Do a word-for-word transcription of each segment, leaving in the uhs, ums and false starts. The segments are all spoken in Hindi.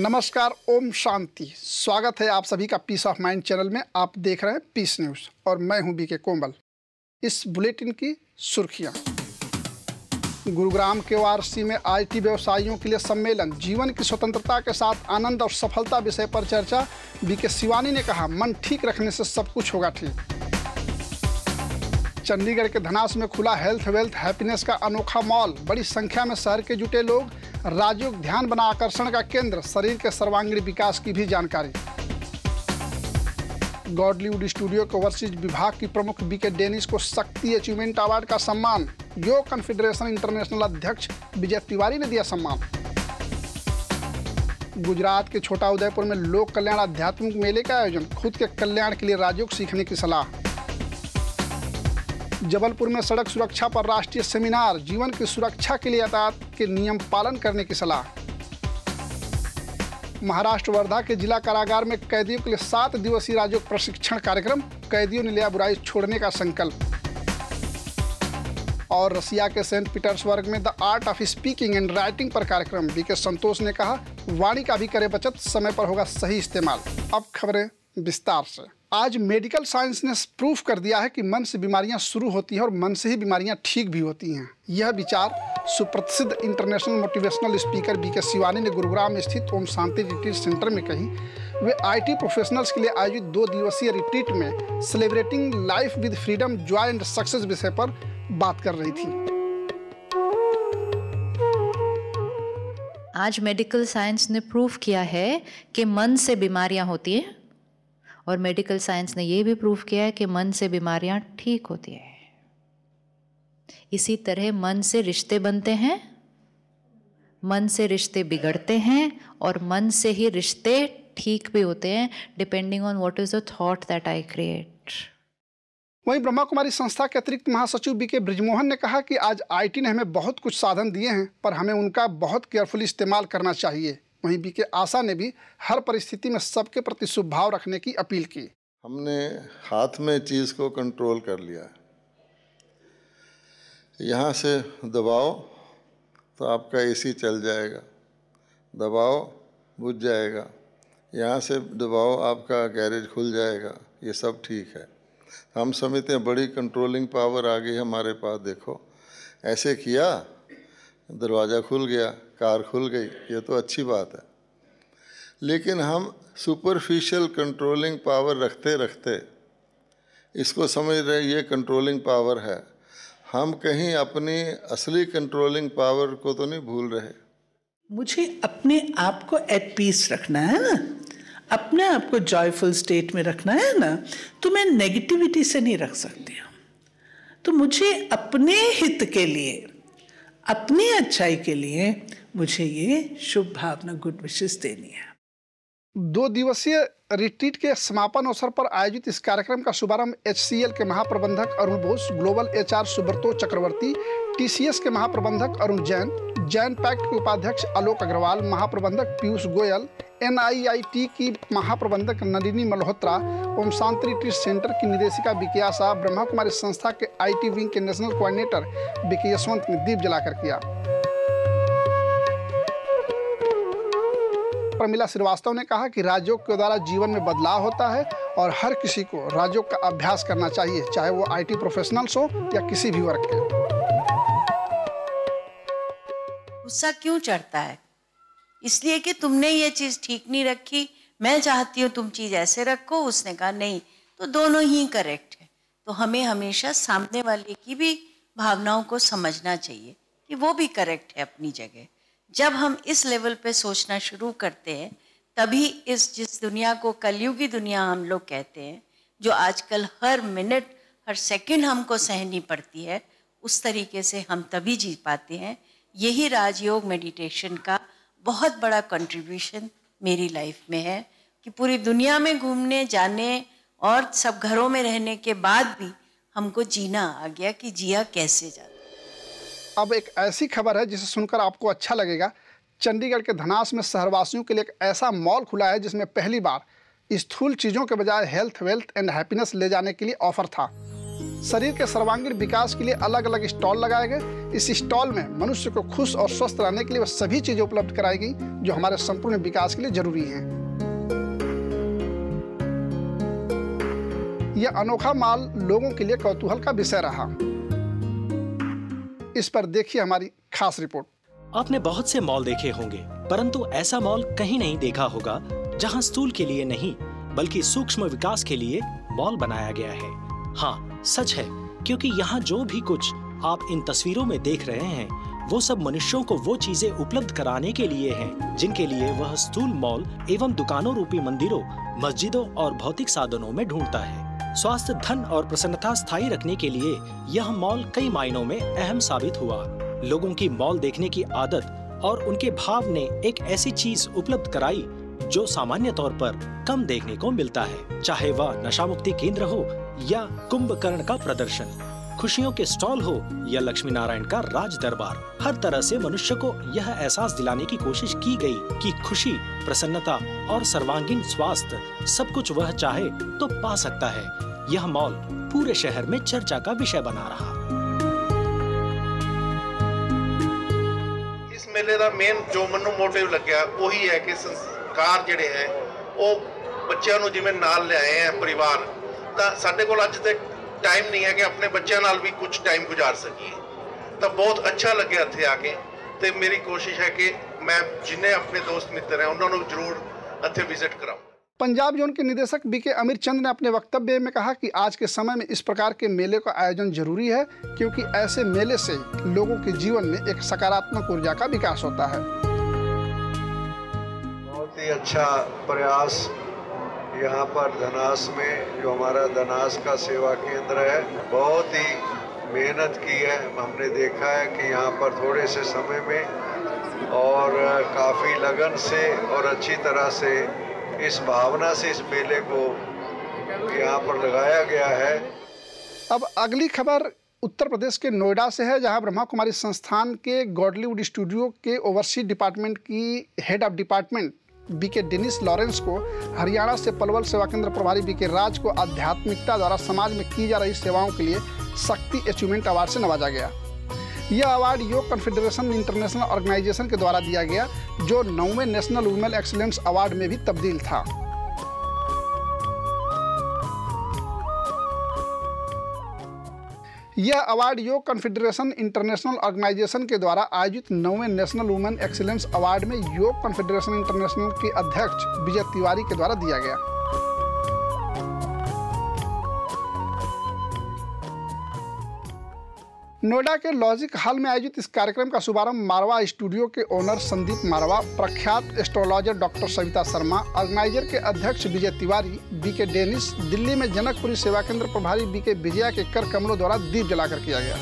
नमस्कार, ओम शांति। स्वागत है आप सभी का पीस ऑफ माइंड चैनल में। आप देख रहे हैं पीस न्यूज़ और मैं हूं बी.के. कोंबल। इस बुलेटिन की सुर्खियां। गुरुग्राम के वारसी में आईटी व्यवसायियों के लिए सम्मेलन, जीवन की स्वतंत्रता के साथ आनंद और सफलता विषय पर चर्चा। बी.के. सिवानी ने कहा, मन ठीक रखने से सब कुछ होगा ठीक। चंडीगढ़ के धनास में खुला हेल्थ वेल्थ हैप्पीनेस का अनोखा मॉल, बड़ी संख्या में शहर के जुटे लोग। राजयोग ध्यान बना आकर्षण का केंद्र, शरीर के सर्वांगीण विकास की भी जानकारी। गॉडलीवुड स्टूडियो के ओवरसीज विभाग की प्रमुख बी.के. डेनिस को शक्ति अचीवमेंट अवार्ड का सम्मान, यो कॉन्फेडरेशन इंटरनेशनल अध्यक्ष विजय तिवारी ने दिया सम्मान। गुजरात के छोटा उदयपुर में लोक कल्याण आध्यात्मिक मेले का आयोजन, खुद के कल्याण के लिए राजयोग सीखने की सलाह। जबलपुर में सड़क सुरक्षा पर राष्ट्रीय सेमिनार, जीवन की सुरक्षा के लिए यातायात के नियम पालन करने की सलाह। महाराष्ट्र वर्धा के जिला कारागार में कैदियों के लिए सात दिवसीय राजयोग प्रशिक्षण कार्यक्रम, कैदियों ने लिया बुराई छोड़ने का संकल्प। और रसिया के सेंट पीटर्सबर्ग में the art of speaking and writing पर कार्यक्रम, बी.के. संतोष ने कहा, वाणी का भी करे बचत, समय पर होगा सही इस्तेमाल। अब खबरें विस्तार से। आज मेडिकल साइंस ने प्रूफ कर दिया है कि मन से बीमारियां शुरू होती हैं और मन से ही बीमारियां ठीक भी होती हैं। यह विचार सुप्रसिद्ध international motivational speaker BK. Shivani ने गुरुग्राम स्थित ओम शांति रिट्रीट सेंटर में कही। वे आईटी प्रोफेशनल्स के लिए आयोजित दो दिवसीय रिट्रीट में celebrating life with freedom, joy and success विषय पर बात कर रही थी। आज मेडिकल साइंस ने प्रूफ किया है कि मन से बीमारियाँ होती हैं और मेडिकल साइंस ने ये भी प्रूफ किया है कि मन से बीमारियां ठीक होती है। इसी तरह मन से रिश्ते बनते हैं, मन से रिश्ते बिगड़ते हैं और मन से ही रिश्ते ठीक भी होते हैं, depending on what is the thought that I create. वहीं ब्रह्मा कुमारी संस्था के अतिरिक्त महासचिव बी.के. बृजमोहन ने कहा कि आज आईटी ने हमें बहुत कुछ साधन दिए हैं, पर हमें उनका बहुत केयरफुली इस्तेमाल करना चाहिए। वहीं बी.के. आशा ने भी हर परिस्थिति में सबके प्रति सुभाव रखने की अपील की। हमने हाथ में चीज़ को कंट्रोल कर लिया, यहाँ से दबाओ तो आपका एसी चल जाएगा, दबाओ बुझ जाएगा, यहाँ से दबाओ आपका गैरेज खुल जाएगा, ये सब ठीक है। हम समझते हैं बड़ी कंट्रोलिंग पावर आ गई हमारे पास। देखो ऐसे किया, दरवाज़ा खुल गया, कार खुल गई, ये तो अच्छी बात है। लेकिन हम सुपरफिशियल कंट्रोलिंग पावर रखते रखते इसको समझ रहे ये कंट्रोलिंग पावर है, हम कहीं अपनी असली कंट्रोलिंग पावर को तो नहीं भूल रहे। मुझे अपने आप को एट पीस रखना है ना, अपने आप को जॉयफुल स्टेट में रखना है ना, तो मैं नेगेटिविटी से नहीं रख सकती हूँ। तो मुझे अपने हित के लिए, अपनी अच्छाई के लिए मुझे ये शुभ भावना, गुड विशेष देनी है। दो दिवसीय रिट्रीट के समापन अवसर पर आयोजित इस कार्यक्रम का शुभारंभ एच सी एल के महाप्रबंधक Arun Bose, global H R Subrato Chakraborty, T C S के महाप्रबंधक अरुण जैन, जैन पैक्ट के उपाध्यक्ष आलोक अग्रवाल, महाप्रबंधक Piyush Goyal, N I I T की महाप्रबंधक नलिनी मल्होत्रा, ओम शांति रिट्रीट सेंटर की निदेशिका बी.के. आशा, ब्रह्मा कुमारी संस्था के आईटी विंग के नेशनल कोऑर्डिनेटर बी.के. यशवंत ने दीप जलाकर किया। प्रमिला श्रीवास्तव ने कहा कि राजयोग के द्वारा जीवन में बदलाव होता है और हर किसी को राजयोग का अभ्यास करना चाहिए, चाहे वो आईटी प्रोफेशनल्स हो या किसी भी वर्ग के। गुस्सा क्यों चढ़ता है? इसलिए कि तुमने ये चीज ठीक नहीं रखी, मैं चाहती हूँ तुम चीज ऐसे रखो, उसने कहा नहीं, तो दोनों ही करेक्ट है। तो हमें हमेशा सामने वाले की भी भावनाओं को समझना चाहिए कि वो भी करेक्ट है अपनी जगह। जब हम इस लेवल पे सोचना शुरू करते हैं, तभी इस जिस दुनिया को कलयुगी दुनिया हम लोग कहते हैं, जो आजकल हर मिनट हर सेकंड हमको सहनी पड़ती है, उस तरीके से हम तभी जी पाते हैं। यही राजयोग मेडिटेशन का बहुत बड़ा कंट्रीब्यूशन मेरी लाइफ में है कि पूरी दुनिया में घूमने जाने और सब घरों में रहने के बाद भी हमको जीना आ गया कि जिया कैसे जाता। अब एक ऐसी खबर है जिसे सुनकर आपको अच्छा लगेगा। चंडीगढ़ के धनास में शहरवासियों के लिए एक ऐसा मॉल खुला है जिसमें पहली बार स्थूल चीज़ों के बजाय हेल्थ वेल्थ एंड हैप्पीनेस ले जाने के लिए ऑफर था। शरीर के सर्वांगीण विकास के लिए अलग अलग स्टॉल लगाए गए। इस स्टॉल में मनुष्य को खुश और स्वस्थ रहने के लिए वह सभी चीज़ें उपलब्ध कराई गई जो हमारे संपूर्ण विकास के लिए जरूरी हैं। यह अनोखा माल लोगों के लिए कौतूहल का विषय रहा। इस पर देखिए हमारी खास रिपोर्ट। आपने बहुत से मॉल देखे होंगे, परंतु ऐसा मॉल कहीं नहीं देखा होगा जहां स्थूल के लिए नहीं बल्कि सूक्ष्म विकास के लिए मॉल बनाया गया है। हाँ, सच है, क्योंकि यहाँ जो भी कुछ आप इन तस्वीरों में देख रहे हैं वो सब मनुष्यों को वो चीजें उपलब्ध कराने के लिए हैं जिनके लिए वह स्थूल मॉल एवं दुकानों रूपी मंदिरों, मस्जिदों और भौतिक साधनों में ढूंढता है। स्वास्थ्य, धन और प्रसन्नता स्थायी रखने के लिए यह मॉल कई मायनों में अहम साबित हुआ। लोगों की मॉल देखने की आदत और उनके भाव ने एक ऐसी चीज उपलब्ध कराई जो सामान्य तौर पर कम देखने को मिलता है, चाहे वह नशा मुक्ति केंद्र हो या कुंभकर्ण का प्रदर्शन, खुशियों के स्टॉल हो या लक्ष्मी नारायण का राज दरबार। हर तरह से मनुष्य को यह एहसास दिलाने की कोशिश की गई कि खुशी, प्रसन्नता और सर्वांगीण स्वास्थ्य सब कुछ वह चाहे तो पा सकता है। यह मॉल पूरे शहर में चर्चा का विषय बना रहा। इस मेले का मेन जो मनु मोटिव लग्या वही है कि कार जिहड़े है वो बच्चों नूं जिवें नाल लिआए है परिवार, तां साडे कोल अज तक टाइम नहीं है कि अपने बच्चों नाल भी कुछ टाइम गुजार सकीए, तो बहुत अच्छा लगे इत्थे आके। तो मेरी कोशिश है कि मैं जिन्हें अपने दोस्त मित्र हैं उन्होंने जरूर इत्थे विजिट कराऊँ। पंजाब जोन के निदेशक बीके अमीर चंद ने अपने वक्तव्य में कहा कि आज के समय में इस प्रकार के मेले का आयोजन जरूरी है, क्योंकि ऐसे मेले से लोगों के जीवन में एक सकारात्मक ऊर्जा का विकास होता है। बहुत ही अच्छा प्रयास यहाँ पर धनास में, जो हमारा धनास का सेवा केंद्र है, बहुत ही मेहनत की है। हमने देखा है कि यहाँ पर थोड़े से समय में और काफ़ी लगन से और अच्छी तरह से इस भावना से इस मेले को यहाँ पर लगाया गया है। अब अगली खबर उत्तर प्रदेश के नोएडा से है, जहाँ ब्रह्मा कुमारी संस्थान के गॉडलीवुड स्टूडियो के ओवरसीज डिपार्टमेंट की head of department BK Dennis Lawrence को, हरियाणा से पलवल सेवा केंद्र प्रभारी बीके राज को आध्यात्मिकता द्वारा समाज में की जा रही सेवाओं के लिए शक्ति अचीवमेंट अवार्ड से नवाजा गया। यह अवार्ड यो कॉन्फेडरेशन इंटरनेशनल ऑर्गेनाइजेशन के द्वारा दिया गया, जो नौवें नेशनल वुमेन एक्सीलेंस अवार्ड में भी तब्दील था। यह अवार्ड यो कॉन्फेडरेशन इंटरनेशनल ऑर्गेनाइजेशन के द्वारा आयोजित नौवें नेशनल वुमेन एक्सीलेंस अवार्ड में यो कॉन्फेडरेशन इंटरनेशनल के अध्यक्ष विजय तिवारी के द्वारा दिया गया। नोएडा के लॉजिक हॉल में आयोजित इस कार्यक्रम का शुभारंभ मारवा स्टूडियो के ओनर संदीप मारवा, प्रख्यात astrologer doctor Savita Sharma, organiser के अध्यक्ष विजय तिवारी, बीके डेनिस, दिल्ली में जनकपुरी सेवा केंद्र प्रभारी बीके विजया के कर कमलों द्वारा दीप जलाकर किया गया।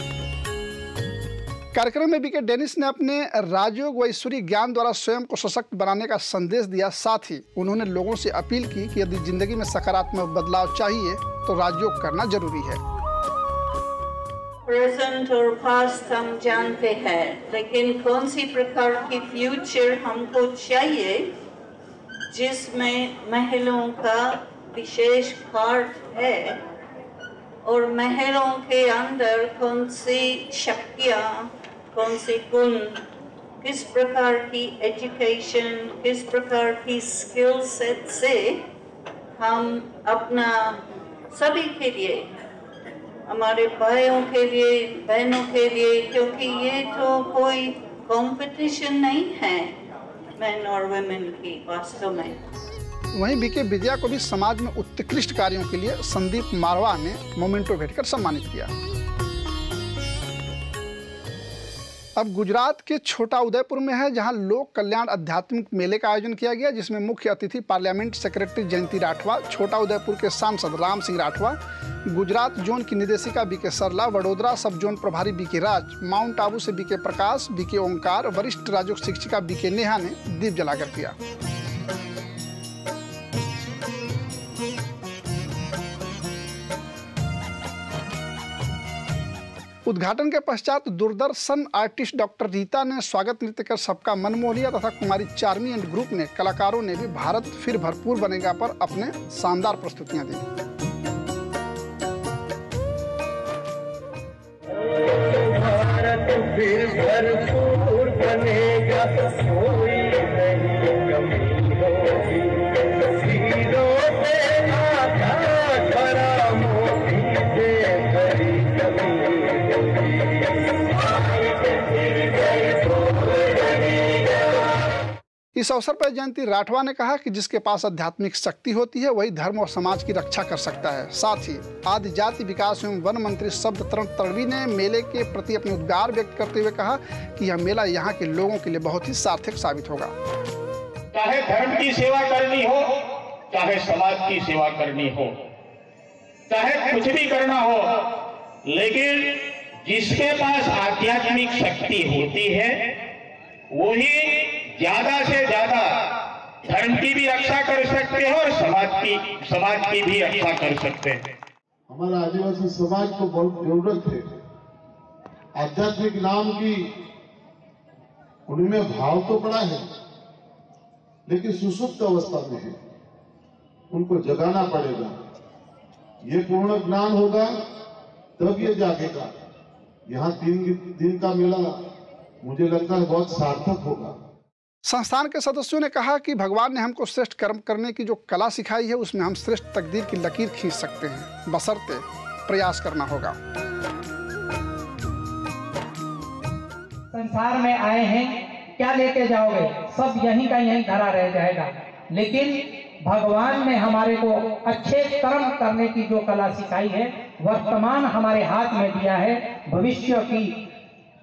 कार्यक्रम में बीके डेनिस ने अपने राजयोग व ईश्वरीय ज्ञान द्वारा स्वयं को सशक्त बनाने का संदेश दिया। साथ ही उन्होंने लोगों से अपील की कि यदि जिंदगी में सकारात्मक बदलाव चाहिए तो राजयोग करना जरूरी है। प्रेजेंट और पास्ट हम जानते हैं, लेकिन कौन सी प्रकार की फ्यूचर हमको चाहिए जिसमें महिलाओं का विशेष पार्ट है, और महिलाओं के अंदर कौन सी शक्तियाँ, कौन से गुण, किस प्रकार की एजुकेशन, किस प्रकार की स्किल सेट से हम अपना सभी के लिए, हमारे भाइयों के लिए, बहनों के लिए, क्योंकि ये तो कोई कंपटीशन नहीं है मैन और वुमेन की वास्तव में। वहीं बीके विजया को भी समाज में उत्कृष्ट कार्यों के लिए संदीप मारवा ने मोमेंटो भेंट कर सम्मानित किया। अब गुजरात के छोटा उदयपुर में है, जहां लोक कल्याण आध्यात्मिक मेले का आयोजन किया गया, जिसमें मुख्य अतिथि पार्लियामेंट सेक्रेटरी जयंती राठवा, छोटा उदयपुर के सांसद राम सिंह राठवा, गुजरात जोन की निदेशिका बीके सरला, वडोदरा सब जोन प्रभारी बीके राज, माउंट आबू से बीके प्रकाश, बीके ओंकार, वरिष्ठ राजयोग शिक्षिका बीके नेहा ने दीप जलाकर किया। उद्घाटन के पश्चात दूरदर्शन आर्टिस्ट डॉक्टर रीता ने स्वागत नृत्य कर सबका मन मोह लिया, तथा कुमारी चार्मी एंड ग्रुप ने, कलाकारों ने भी भारत फिर भरपूर बनेगा पर अपने शानदार प्रस्तुतियां दी। भारत फिर भरपूर बनेगा, कोई नहीं कमी होगी। सीधों पे आधा खरा मोती से करी कमी होगी। इस अवसर पर जयंती राठवा ने कहा कि जिसके पास आध्यात्मिक शक्ति होती है वही धर्म और समाज की रक्षा कर सकता है। साथ ही आदि जाति विकास एवं वन मंत्री सबदरम तड़वी ने मेले के प्रति अपनी उद्गार व्यक्त करते हुए कहा कि यह मेला यहाँ के लोगों के लिए बहुत ही सार्थक साबित होगा। चाहे धर्म की सेवा करनी हो, चाहे समाज की सेवा करनी हो, चाहे कुछ भी करना हो, लेकिन जिसके पास आध्यात्मिक शक्ति होती है वही ज्यादा से ज्यादा धर्म की भी रक्षा कर सकते हैं और समाज की समाज की भी रक्षा कर सकते हैं। हमारा आदिवासी समाज को बहुत जरूरत है आध्यात्मिक नाम की, उनमें भाव तो बड़ा है लेकिन सुसुप्त अवस्था में है, उनको जगाना पड़ेगा। ये पूर्ण ज्ञान होगा तब ये जागेगा। यहाँ तीन दिन का मेला मुझे लगता है बहुत सार्थक होगा। संस्थान के सदस्यों ने कहा कि भगवान ने हमको श्रेष्ठ कर्म करने की जो कला सिखाई है उसमें हम श्रेष्ठ तकदीर की लकीर खींच सकते हैं, बशर्ते प्रयास करना होगा। संसार में आए हैं, क्या लेके जाओगे, सब यहीं का यहीं धरा रह जाएगा। लेकिन भगवान ने हमारे को अच्छे कर्म करने की जो कला सिखाई है, वर्तमान हमारे हाथ में दिया है, भविष्य की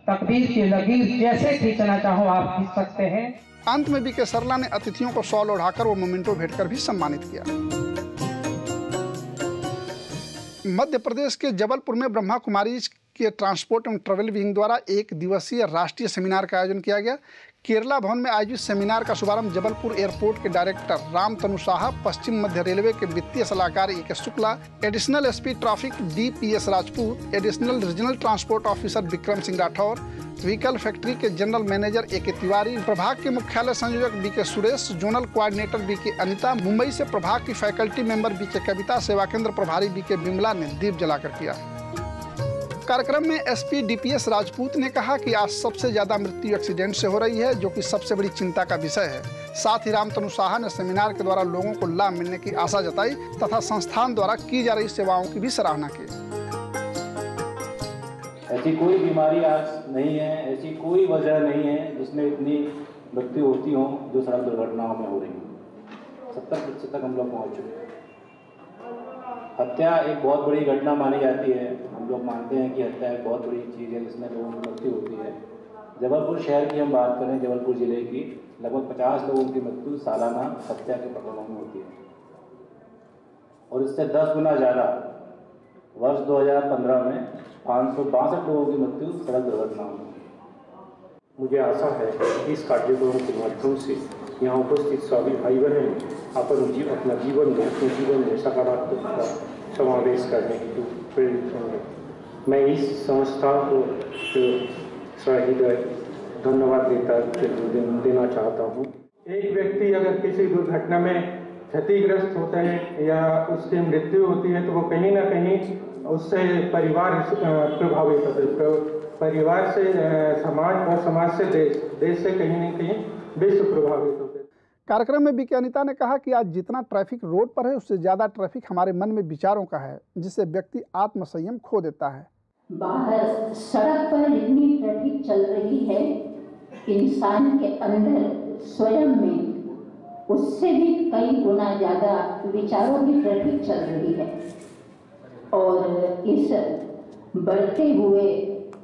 तकदीर की लकीर जैसे खींचना चाहो आप खींच सकते हैं। अंत में बीके सरला ने अतिथियों को शॉल ओढ़ाकर वो मोमेंटो भेंट कर भी सम्मानित किया। मध्य प्रदेश के जबलपुर में ब्रह्मा कुमारीज के ट्रांसपोर्ट एवं ट्रेवल विंग द्वारा एक दिवसीय राष्ट्रीय सेमिनार का आयोजन किया गया। केरला भवन में आयोजित सेमिनार का शुभारंभ जबलपुर एयरपोर्ट के डायरेक्टर राम तनु शाह, पश्चिम मध्य रेलवे के वित्तीय सलाहकार A K Shukla, additional SP traffic D P S Rajput, additional regional transport officer Vikram Singh Rathore, vehicle factory के general manager A K Tiwari, प्रभाग के मुख्यालय संयोजक बी के सुरेश, जोनल कोऑर्डिनेटर बी के अनिता, मुंबई से प्रभाग की फैकल्टी मेंबर बी के कविता, सेवा केंद्र प्रभारी बी के बिमला ने दीप जलाकर किया। कार्यक्रम में SP D P S Rajput ने कहा कि आज सबसे ज्यादा मृत्यु एक्सीडेंट से हो रही है, जो कि सबसे बड़ी चिंता का विषय है। साथ ही रामतनु शाह ने सेमिनार के द्वारा लोगों को लाभ मिलने की आशा जताई तथा संस्थान द्वारा की जा रही सेवाओं की भी सराहना की। ऐसी कोई बीमारी आज नहीं है, ऐसी कोई वजह नहीं है जिसमें इतनी मृत्यु होती हो जो सड़क दुर्घटनाओं में हो रही है। सत्तर प्रतिशत तक हम लोग पहुँच चुके हैं। हत्या एक बहुत बड़ी घटना मानी जाती है, हम लोग मानते हैं कि हत्या एक बहुत बड़ी चीज़ है जिसमें लोगों की मृत्यु होती है। जबलपुर शहर की हम बात करें, जबलपुर ज़िले की लगभग पचास लोगों की मृत्यु सालाना हत्या के प्रकरणों में होती है और इससे दस गुना ज़्यादा वर्ष दो हज़ार पंद्रह में पाँच सौ बासठ लोगों की मृत्यु सड़क दुर्घटनाओं में। मुझे आशा है कि इस कार्यक्रम के माध्यम से यहाँ उपस्थित सभी भाई बहन अपन जीव अपना जीवन में अपने जीवन में सकारात्मक का समावेश करने हेतु प्रेरित होंगे। मैं इस संस्था को धन्यवाद देता देना चाहता हूँ। एक व्यक्ति अगर किसी दुर्घटना में क्षतिग्रस्त होता है या उसकी मृत्यु होती है तो वो कहीं ना कहीं उससे परिवार प्रभावित होता है, परिवार से समाज और समाज से देश, देश से कहीं ना कहीं विश्व प्रभावित होते। कार्यक्रम में बी के अनिता ने कहा कि आज जितना ट्रैफिक रोड पर है उससे ज्यादा ट्रैफिक हमारे मन में विचारों का है, जिससे व्यक्ति आत्मसंयम खो देता है। बाहर सड़क पर इतनी ट्रैफिक चल रही है, इंसान के अंदर स्वयं में उससे भी कई गुना ज्यादा विचारों की ट्रैफिक चल रही है और इस बढ़ते हुए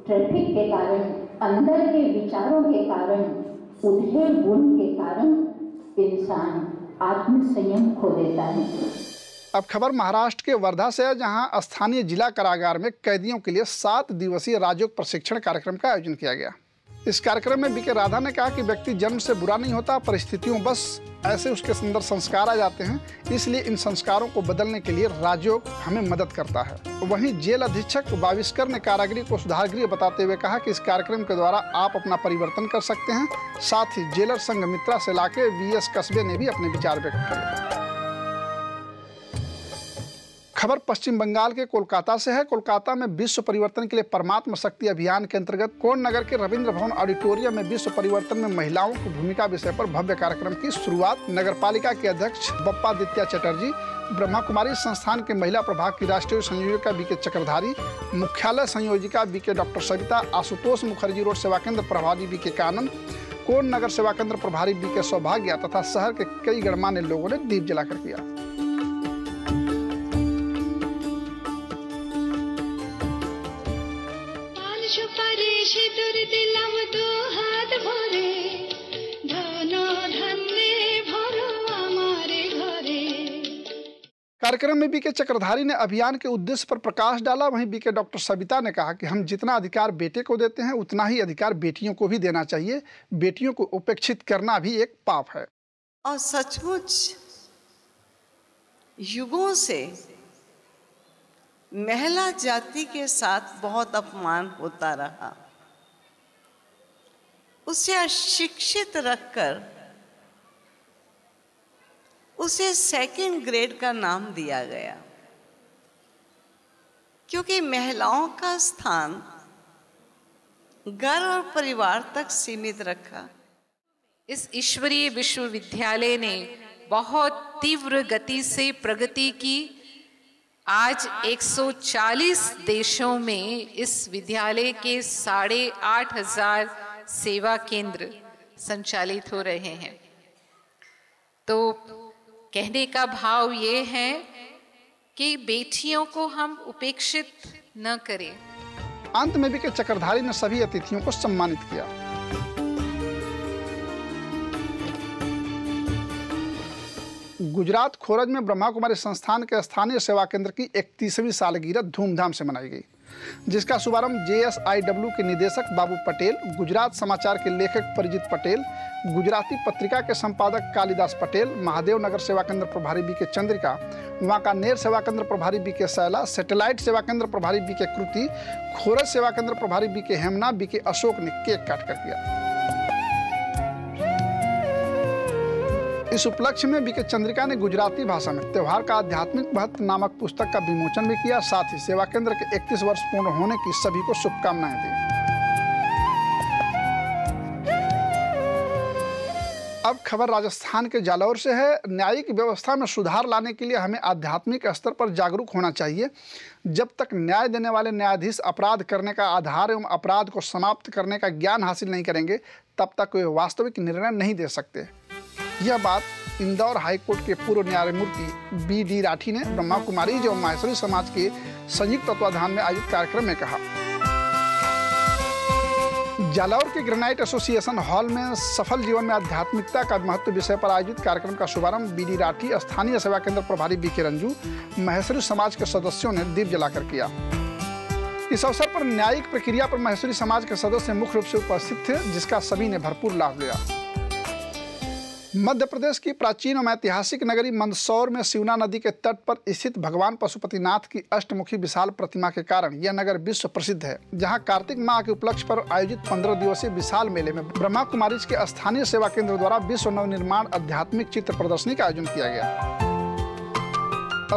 ट्रैफिक के कारण, अंदर के विचारों के कारण, उन्हें गुण के कारण इंसान आत्मसंयम खो देता है। अब खबर महाराष्ट्र के वर्धा से है, जहां स्थानीय जिला कारागार में कैदियों के लिए सात दिवसीय राजयोग प्रशिक्षण कार्यक्रम का आयोजन किया गया। इस कार्यक्रम में बी के राधा ने कहा कि व्यक्ति जन्म से बुरा नहीं होता, परिस्थितियों बस ऐसे उसके अंदर संस्कार आ जाते हैं, इसलिए इन संस्कारों को बदलने के लिए राजयोग हमें मदद करता है। वहीं जेल अधीक्षक बाविस्कर ने कारागृह को सुधारगृह बताते हुए कहा कि इस कार्यक्रम के द्वारा आप अपना परिवर्तन कर सकते हैं। साथ ही जेलर संघ मित्रा से लाके वी एस कस्बे ने भी अपने विचार व्यक्त किए। खबर पश्चिम बंगाल के कोलकाता से है। कोलकाता में विश्व परिवर्तन के लिए परमात्मा शक्ति अभियान के अंतर्गत कोण नगर के रविंद्र भवन ऑडिटोरियम में विश्व परिवर्तन में महिलाओं की भूमिका विषय पर भव्य कार्यक्रम की शुरुआत नगरपालिका के अध्यक्ष बप्पादित्य चटर्जी, ब्रह्मा कुमारी संस्थान के महिला प्रभाग की राष्ट्रीय संयोजिका बी के चक्रधारी, मुख्यालय संयोजिका B K doctor Savita, Ashutosh Mukherjee road सेवा केंद्र प्रभारी बी के कानन, कोण नगर सेवा केंद्र प्रभारी बी के सौभाग्य तथा शहर के कई गणमान्य लोगों ने दीप जलाकर किया। कार्यक्रम में बीके चक्रधारी ने अभियान के उद्देश्य पर प्रकाश डाला। वहीं बीके डॉक्टर सविता ने कहा कि हम जितना अधिकार बेटे को देते हैं उतना ही अधिकार बेटियों को भी देना चाहिए। बेटियों को उपेक्षित करना भी एक पाप है। और सचमुच युगों से महिला जाति के साथ बहुत अपमान होता रहा, उसे अशिक्षित रखकर उसे सेकेंड ग्रेड का नाम दिया गया, क्योंकि महिलाओं का स्थान घर और परिवार तक सीमित रखा। इस ईश्वरीय विश्वविद्यालय ने बहुत तीव्र गति से प्रगति की। आज एक सौ चालीस देशों में इस विद्यालय के साढ़े आठ हजार सेवा केंद्र संचालित हो रहे हैं। तो कहने का भाव ये है कि बेटियों को हम उपेक्षित न करें। अंत में बीके चक्रधारी ने सभी अतिथियों को सम्मानित किया। गुजरात खोरज में ब्रह्मा कुमारी संस्थान के स्थानीय सेवा केंद्र की इकतीसवीं सालगिरह धूमधाम से मनाई गई, जिसका शुभारंभ जे एस आई डब्ल्यू के निदेशक बाबू पटेल, गुजरात समाचार के लेखक परिजित पटेल, गुजराती पत्रिका के संपादक कालिदास पटेल, महादेव नगर सेवा केंद्र प्रभारी बी के चंद्रिका, वांकानेर सेवा केंद्र प्रभारी बी के सैला, सैटेलाइट सेवा केंद्र प्रभारी बी के कृति, खोरज सेवा केंद्र प्रभारी बी के हेमना, बी के अशोक ने केक काट कर किया। इस उपलक्ष्य में बीके चंद्रिका ने गुजराती भाषा में त्यौहार का आध्यात्मिक महत्व नामक पुस्तक का विमोचन भी किया। साथ ही सेवा केंद्र के इकतीस वर्ष पूर्ण होने की सभी को शुभकामनाएं दी। अब खबर राजस्थान के जालौर से है। न्यायिक व्यवस्था में सुधार लाने के लिए हमें आध्यात्मिक स्तर पर जागरूक होना चाहिए। जब तक न्याय देने वाले न्यायाधीश अपराध करने का आधार एवं अपराध को समाप्त करने का ज्ञान हासिल नहीं करेंगे, तब तक वे वास्तविक निर्णय नहीं दे सकते। यह बात इंदौर हाईकोर्ट के पूर्व न्यायमूर्ति बी डी राठी ने ब्रह्मा कुमारी एवं माहेश्वरी समाज के संयुक्त तत्वाधान में आयोजित कार्यक्रम में कहा। जालौर के ग्रेनाइट एसोसिएशन हॉल में सफल जीवन में आध्यात्मिकता का महत्व विषय पर आयोजित कार्यक्रम का शुभारंभ बी डी राठी, स्थानीय सेवा केंद्र प्रभारी बी के रंजू, माहेश्वरी समाज के सदस्यों ने दीप जलाकर किया। इस अवसर पर न्यायिक प्रक्रिया पर माहेश्वरी समाज के सदस्य मुख्य रूप से उपस्थित थे, जिसका सभी ने भरपूर लाभ लिया। मध्य प्रदेश की प्राचीन और ऐतिहासिक नगरी मंदसौर में शिवना नदी के तट पर स्थित भगवान पशुपतिनाथ की अष्टमुखी विशाल प्रतिमा के कारण यह नगर विश्व प्रसिद्ध है, जहां कार्तिक माह के उपलक्ष्य पर आयोजित पंद्रह दिवसीय विशाल मेले में ब्रह्मा कुमारीज के स्थानीय सेवा केंद्र द्वारा विश्व नवनिर्माण आध्यात्मिक चित्र प्रदर्शनी का आयोजन किया गया।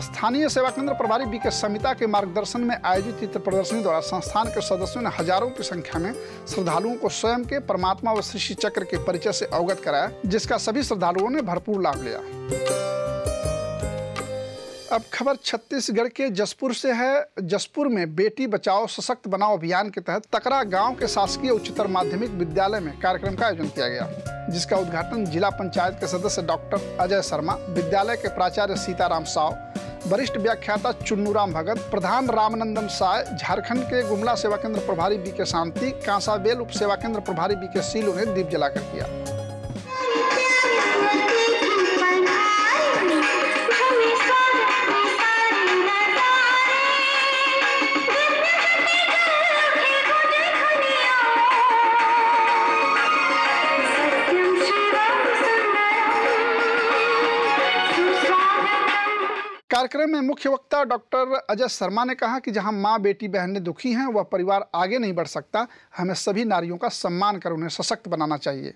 स्थानीय सेवा केंद्र प्रभारी बी के समिता के मार्गदर्शन में आयोजित चित्र प्रदर्शनी द्वारा संस्थान के सदस्यों ने हजारों की संख्या में श्रद्धालुओं को स्वयं के परमात्मा व सृष्टि चक्र के परिचय से अवगत कराया, जिसका सभी श्रद्धालुओं ने भरपूर लाभ लिया। अब खबर छत्तीसगढ़ के जसपुर से है। जसपुर में बेटी बचाओ सशक्त बनाओ अभियान के तहत तकरा गांव के शासकीय उच्चतर माध्यमिक विद्यालय में कार्यक्रम का आयोजन किया गया, जिसका उद्घाटन जिला पंचायत के सदस्य डॉक्टर अजय शर्मा, विद्यालय के प्राचार्य सीताराम साव, वरिष्ठ व्याख्याता चुन्नूराम भगत, प्रधान रामनंदन साय, झारखंड के गुमला सेवा केंद्र प्रभारी बी के शांति, कांसाबेल उप सेवा केंद्र प्रभारी बी के सीलू ने दीप जलाकर किया। कार्यक्रम में मुख्य वक्ता डॉक्टर अजय शर्मा ने कहा कि जहां माँ बेटी बहनें दुखी हैं वह परिवार आगे नहीं बढ़ सकता। हमें सभी नारियों का सम्मान कर उन्हें सशक्त बनाना चाहिए।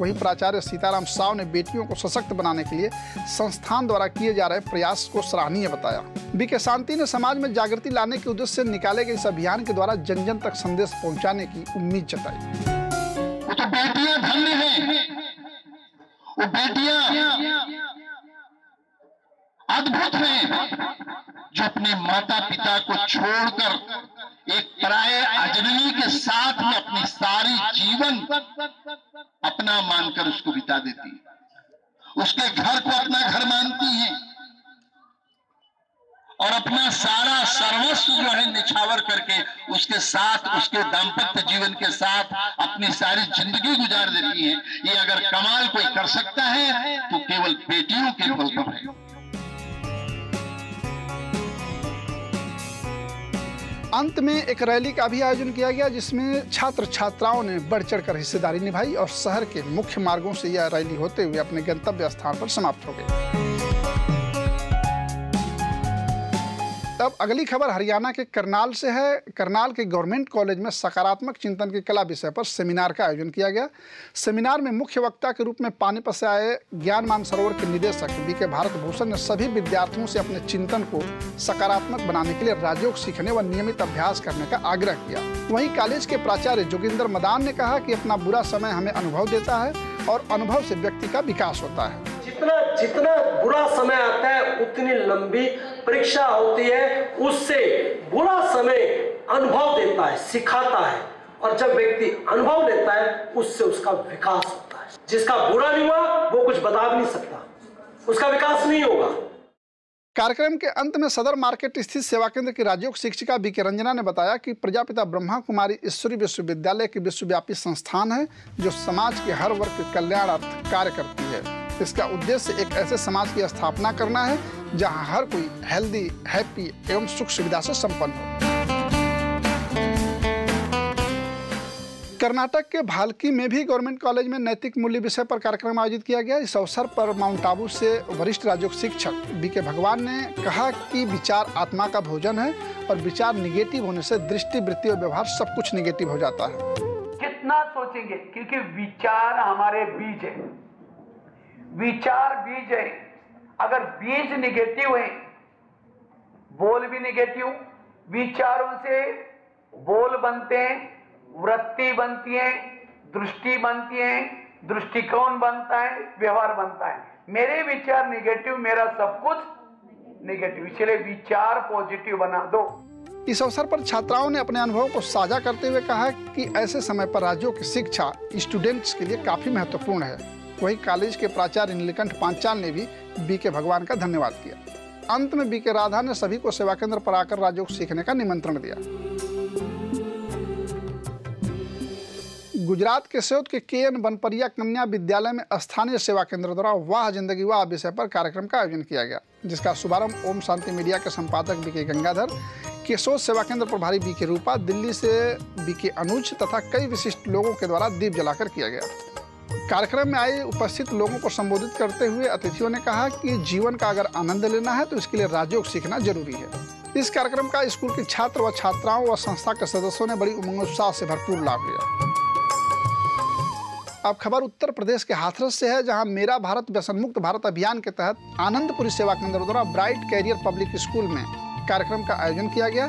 वहीं प्राचार्य सीताराम साव ने बेटियों को सशक्त बनाने के लिए संस्थान द्वारा किए जा रहे प्रयास को सराहनीय बताया। बीके शांति ने समाज में जागृति लाने के उद्देश्य से निकाले गए इस अभियान के द्वारा जन जन तक संदेश पहुंचाने की उम्मीद जताई। तो बेटियां धन है, वो बेटियां अद्भुत है जो अपने माता पिता को छोड़कर एक पराये अजनबी के साथ में अपनी सारी जीवन अपना मानकर उसको बिता देती है, उसके घर को अपना घर मानती है और अपना सारा सर्वस्व जो है निछावर करके उसके साथ, उसके दाम्पत्य जीवन के साथ अपनी सारी जिंदगी गुजार देती है। ये अगर कमाल कोई कर सकता है तो केवल बेटियों के बल पर है। अंत में एक रैली का भी आयोजन किया गया जिसमें छात्र छात्राओं ने बढ़ चढ़कर हिस्सेदारी निभाई और शहर के मुख्य मार्गों से यह रैली होते हुए अपने गंतव्य स्थान पर समाप्त हो गई। तब अगली खबर हरियाणा के करनाल से है। करनाल के गवर्नमेंट कॉलेज में सकारात्मक चिंतन की कला विषय पर सेमिनार का आयोजन किया गया। सेमिनार में मुख्य वक्ता के रूप में पानीपत से आए ज्ञान मानसरोवर के निदेशक बी के भारत भूषण ने सभी विद्यार्थियों से अपने चिंतन को सकारात्मक बनाने के लिए राजयोग सीखने व नियमित अभ्यास करने का आग्रह किया। वहीं कॉलेज के प्राचार्य जोगिंदर मदान ने कहा कि अपना बुरा समय हमें अनुभव देता है और अनुभव से व्यक्ति का विकास होता है। जितना जितना बुरा समय आता है उतनी लंबी परीक्षा होती है, उससे बुरा समय अनुभव देता है, सिखाता है और जब व्यक्ति अनुभव लेता है उससे उसका विकास होता है। जिसका बुरा नहीं हुआ वो कुछ बता भी नहीं सकता, उसका विकास नहीं होगा। कार्यक्रम के अंत में सदर मार्केट स्थित सेवा केंद्र की राजयोग शिक्षिका बी के रंजना ने बताया कि प्रजापिता ब्रह्मा कुमारी ईश्वरी विश्वविद्यालय की विश्वव्यापी संस्थान है जो समाज के हर वर्ग के कल्याणार्थ कार्य करती है। इसका उद्देश्य एक ऐसे समाज की स्थापना करना है जहां हर कोई हेल्दी, हैप्पी एवं सुख सुविधा से संपन्न हो। कर्नाटक के भालकी में भी गवर्नमेंट कॉलेज में नैतिक मूल्य विषय पर कार्यक्रम आयोजित किया गया। इस अवसर पर माउंट आबू से वरिष्ठ राजयोग शिक्षक बी के भगवान ने कहा कि विचार आत्मा का भोजन है और विचार निगेटिव होने से दृष्टि, वृत्ति और व्यवहार सब कुछ निगेटिव हो जाता है। कितना सोचेंगे, क्योंकि विचार हमारे बीज है, विचार बीज है। अगर बीज निगेटिव है, बोल भी निगेटिव, विचारों से बोल बनते हैं, वृत्ति बनती है, दृष्टि बनती है, दृष्टिकोण बनता है, व्यवहार बनता है। मेरे विचार निगेटिव, मेरा सब कुछ निगेटिव, इसलिए विचार पॉजिटिव बना दो। इस अवसर पर छात्राओं ने अपने अनुभव को साझा करते हुए कहा कि ऐसे समय पर राज्यों की शिक्षा स्टूडेंट्स के लिए काफी महत्वपूर्ण है। वहीं कॉलेज के प्राचार्य नीलकंठ पांचाल ने भी बीके भगवान का धन्यवाद किया। अंत में बीके राधा ने सभी को सेवा केंद्र पर आकर राजयोग सीखने का निमंत्रण दिया। गुजरात के सेवत के के एन बनपरिया कन्या विद्यालय में स्थानीय सेवा केंद्र द्वारा वाह जिंदगी वाह विषय पर कार्यक्रम का आयोजन किया गया, जिसका शुभारंभ ओम शांति मीडिया के संपादक बीके गंगाधर, केशोद सेवा केंद्र प्रभारी बीके रूपा, दिल्ली से बीके अनुज तथा कई विशिष्ट लोगों के द्वारा दीप जलाकर किया गया। कार्यक्रम में आए उपस्थित लोगों को संबोधित करते हुए अतिथियों ने कहा कि जीवन का अगर आनंद लेना है तो इसके लिए राजयोग सीखना जरूरी है। इस कार्यक्रम का स्कूल के छात्र व छात्राओं व संस्था के सदस्यों ने बड़ी उमंगोत्साह से भरपूर लाभ लिया। अब खबर उत्तर प्रदेश के हाथरस से है, जहां मेरा भारत व्यसन मुक्त भारत अभियान के तहत आनंदपुरी सेवा केंद्र द्वारा ब्राइट कैरियर पब्लिक स्कूल में कार्यक्रम का आयोजन किया गया।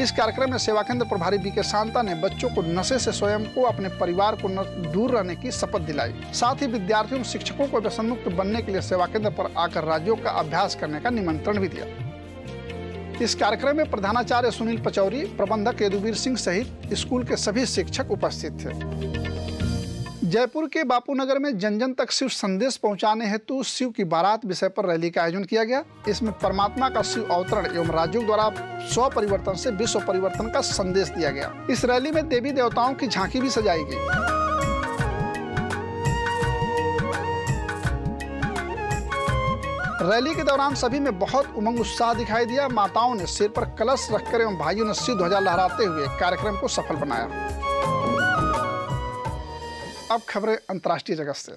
इस कार्यक्रम में सेवा केंद्र प्रभारी बी के शांता ने बच्चों को नशे से स्वयं को, अपने परिवार को दूर रहने की शपथ दिलाई। साथ ही विद्यार्थियों, शिक्षकों को व्यसन मुक्त बनने के लिए सेवा केंद्र पर आकर राज्यों का अभ्यास करने का निमंत्रण भी दिया। इस कार्यक्रम में प्रधानाचार्य सुनील पचौरी, प्रबंधक यदुवीर सिंह सहित स्कूल के सभी शिक्षक उपस्थित थे। जयपुर के बापूनगर में जन जन तक शिव संदेश पहुंचाने हेतु शिव की बारात विषय पर रैली का आयोजन किया गया। इसमें परमात्मा का शिव अवतरण एवं राजयोग द्वारा स्व परिवर्तन से विश्व परिवर्तन का संदेश दिया गया। इस रैली में देवी देवताओं की झांकी भी सजाई गई। रैली के दौरान सभी में बहुत उमंग उत्साह दिखाई दिया। माताओं ने सिर पर कलश रखकर एवं भाइयों ने शिव ध्वजा लहराते हुए कार्यक्रम को सफल बनाया। अब खबरें अंतर्राष्ट्रीय जगत से।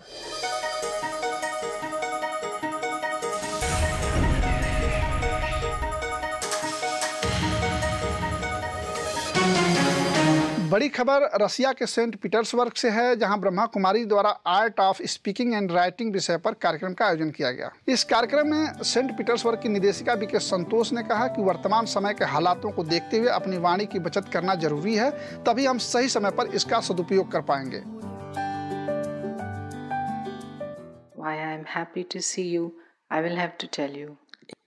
बड़ी खबर रसिया के सेंट पीटर्सबर्ग से है, जहां ब्रह्मा कुमारी द्वारा art of speaking and writing विषय पर कार्यक्रम का आयोजन किया गया। इस कार्यक्रम में सेंट पीटर्सबर्ग की निदेशिका बी के संतोष ने कहा कि वर्तमान समय के हालातों को देखते हुए अपनी वाणी की बचत करना जरूरी है, तभी हम सही समय पर इसका सदुपयोग कर पाएंगे। Why I am happy to see you, I will have to tell you,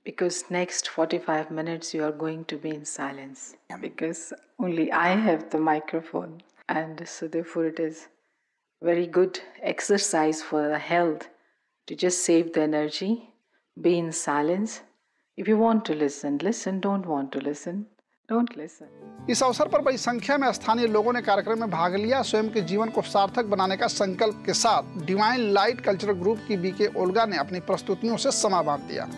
because next forty-five minutes you are going to be in silence, because only I have the microphone, and so therefore it is very good exercise for the health to just save the energy, be in silence. If you want to listen, listen. Don't want to listen, don't listen. इस अवसर पर बड़ी संख्या में स्थानीय लोगों ने कार्यक्रम में भाग लिया। स्वयं के जीवन को सार्थक बनाने का संकल्प के साथ डिवाइन लाइट कल्चरल ग्रुप की बी के ओल्गा ने अपनी प्रस्तुतियों से समा बांध दिया।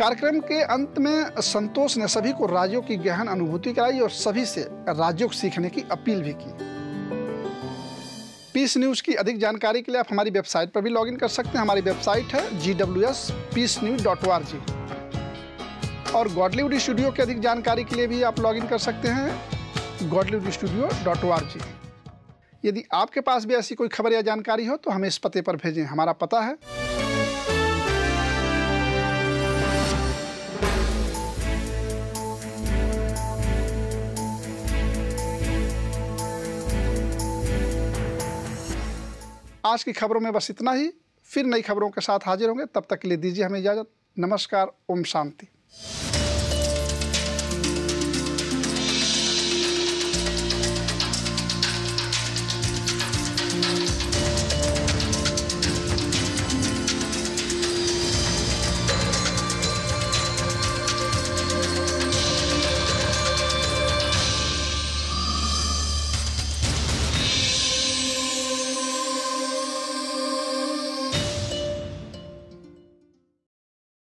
कार्यक्रम के अंत में संतोष ने सभी को राज्यों की गहन अनुभूति कराई और सभी से राज्यों को सीखने की अपील भी की। पीस न्यूज की अधिक जानकारी के लिए आप हमारी वेबसाइट पर भी लॉगिन कर सकते हैं। हमारी वेबसाइट है G W S peace news dot O R G, और गॉडलीवुड स्टूडियो की अधिक जानकारी के लिए भी आप लॉगिन कर सकते हैं Godlywood studio dot O R G. यदि आपके पास भी ऐसी कोई खबर या जानकारी हो तो हमें इस पते पर भेजें। हमारा पता है आज की खबरों में बस इतना ही। फिर नई खबरों के साथ हाजिर होंगे, तब तक के लिए दीजिए हमें इजाज़त। नमस्कार, ओम शांति।